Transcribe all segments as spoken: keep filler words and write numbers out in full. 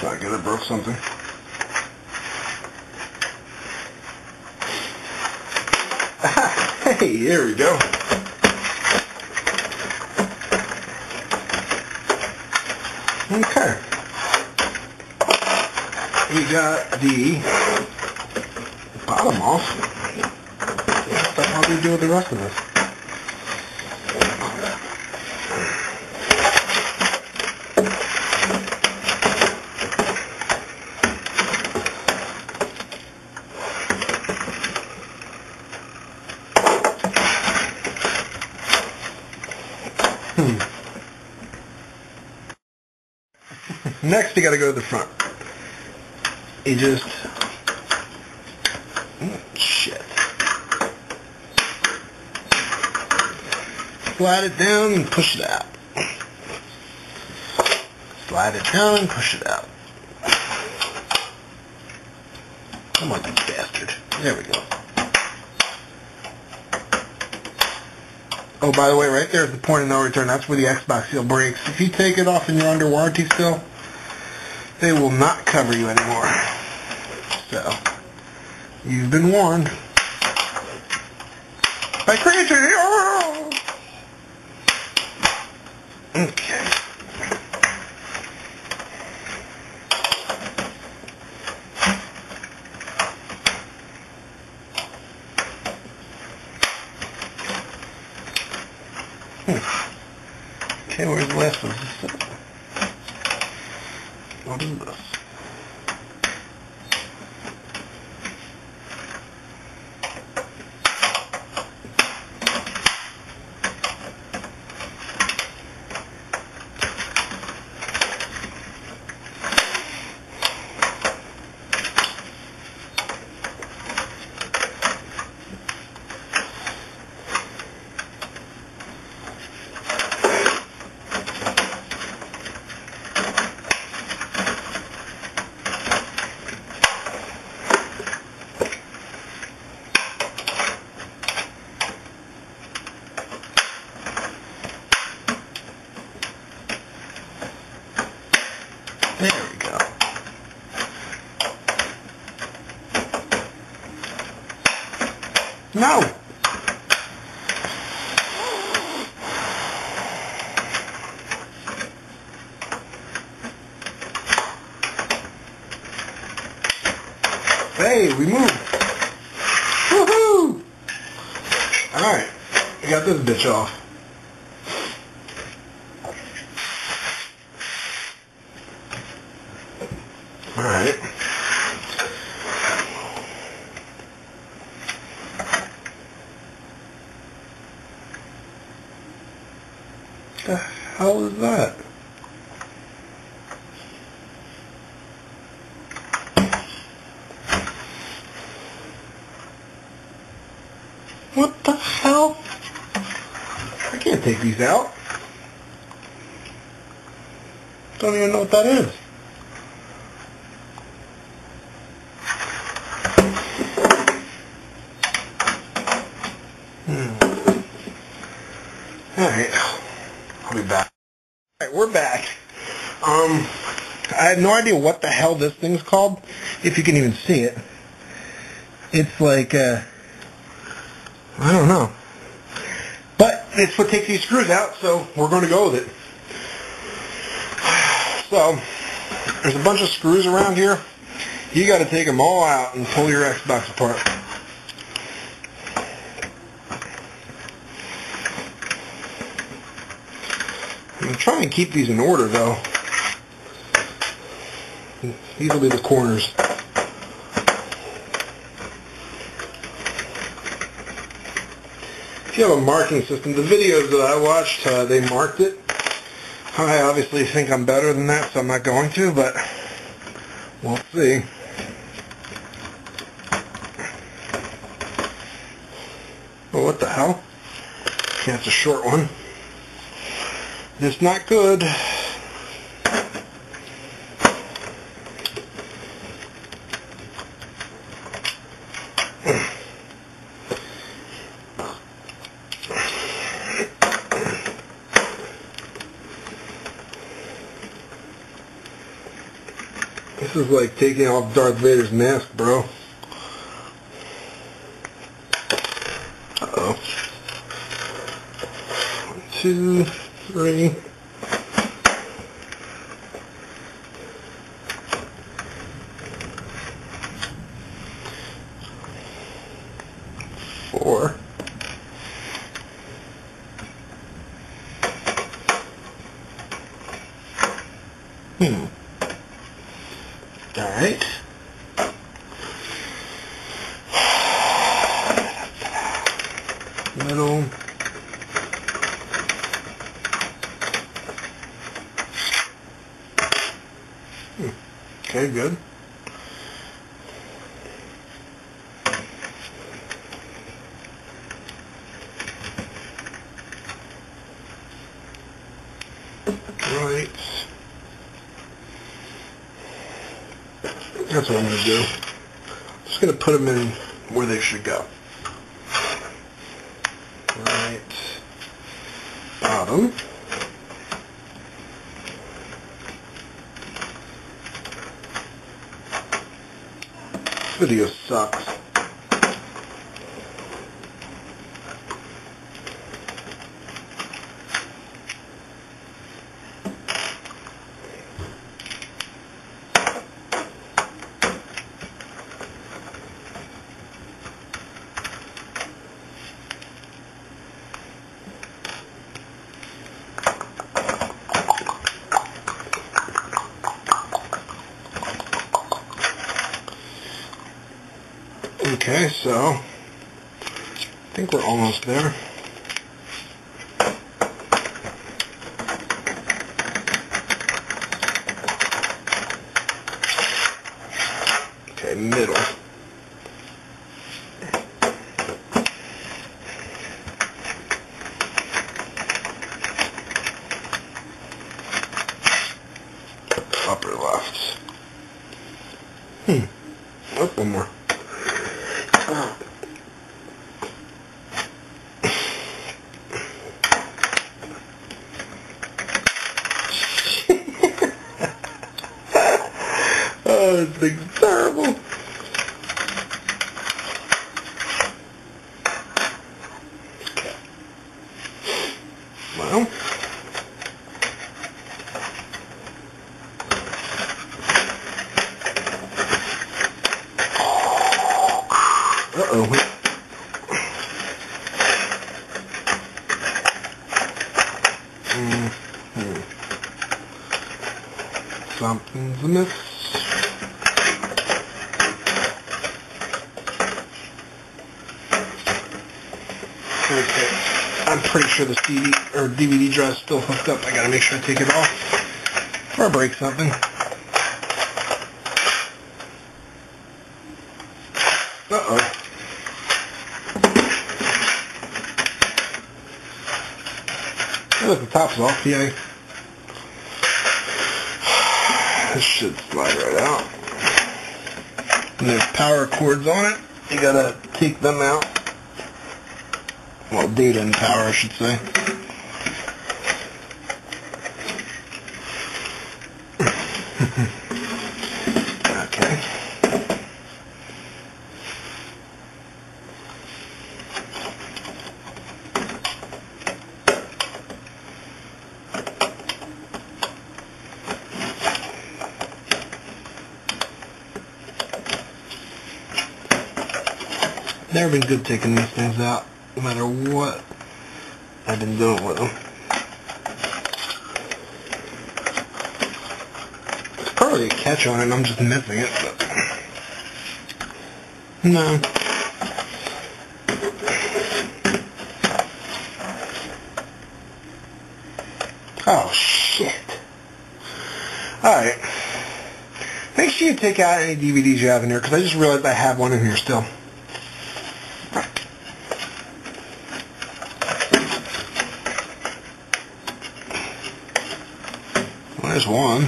So I guess I broke something. Hey, there we go. Okay. We got the bottom off. What the hell do we do with the rest of this? Next, you gotta go to the front. You just... Oh, shit. Slide it down and push it out. Slide it down and push it out. Come on, you bastard. There we go. Oh, by the way, right there is the point of no return. That's where the Xbox seal breaks. If you take it off and you're under warranty still, they will not cover you anymore. So, you've been warned by Creatchy. Okay. Hmm. Okay, where's the last one? What is this? There we go. No! Hey, we moved. Woohoo! Alright, we got this bitch off. Alright. What the hell is that? What the hell? I can't take these out. Don't even know what that is. Alright, I'll be back. Alright, we're back. Um, I have no idea what the hell this thing's called, if you can even see it. It's like, uh, I don't know. But it's what takes these screws out, so we're going to go with it. So, there's a bunch of screws around here. You got to take them all out and pull your Xbox apart. I'm trying to keep these in order, though. These will be the corners. If you have a marking system, the videos that I watched, uh, they marked it. I obviously think I'm better than that, so I'm not going to, but we'll see. Well, what the hell? Yeah, it's a short one. It's not good. This is like taking off Darth Vader's mask, bro. Uh-oh. One, two, three. Four. Hmm. All right. Middle. Hmm. Okay, good. Right. That's what I'm going to do. I'm just going to put them in where they should go. Right. Bottom. Video sucks. Okay, so I think we're almost there. Okay, middle. Upper left. Hmm. Oh, one more. Oh, this thing's terrible. Okay. Well. Uh-oh. Mm-hmm. Something's amiss. Okay. I'm pretty sure the C D or D V D drive's still hooked up. I gotta make sure I take it off or I break something. Uh-oh. Oh, look, the top's off. Yay. This should slide right out. And there's power cords on it. You gotta take them out. Well, data and power, I should say. Okay. Never been good taking these things out. No matter what I've been doing with them. There's probably a catch on it and I'm just missing it, but no. Oh shit. Alright. Make sure you take out any D V Ds you have in here, because I just realized I have one in here still. There's one.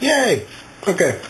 Yay! Okay.